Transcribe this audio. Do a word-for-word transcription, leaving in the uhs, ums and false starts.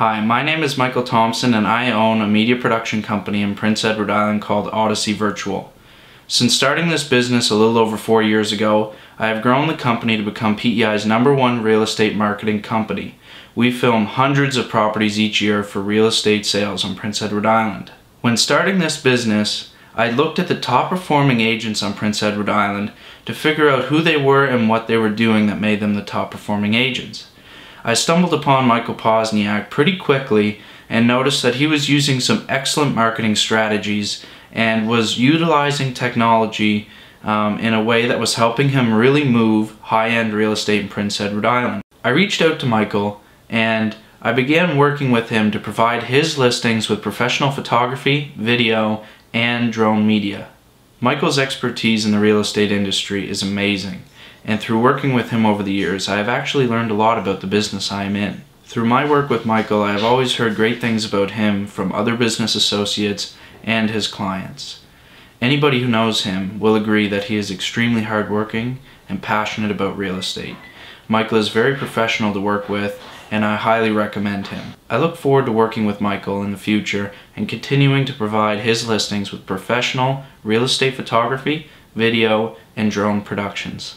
Hi, my name is Michael Thompson and I own a media production company in Prince Edward Island called Odyssey Virtual. Since starting this business a little over four years ago, I have grown the company to become P E I's number one real estate marketing company. We film hundreds of properties each year for real estate sales on Prince Edward Island. When starting this business, I looked at the top performing agents on Prince Edward Island to figure out who they were and what they were doing that made them the top performing agents. I stumbled upon Michael Poczynek pretty quickly and noticed that he was using some excellent marketing strategies and was utilizing technology um, in a way that was helping him really move high-end real estate in Prince Edward Island. I reached out to Michael and I began working with him to provide his listings with professional photography, video, and drone media. Michael's expertise in the real estate industry is amazing. And through working with him over the years, I have actually learned a lot about the business I am in. Through my work with Michael, I have always heard great things about him from other business associates and his clients. Anybody who knows him will agree that he is extremely hardworking and passionate about real estate. Michael is very professional to work with, and I highly recommend him. I look forward to working with Michael in the future and continuing to provide his listings with professional real estate photography, video, and drone productions.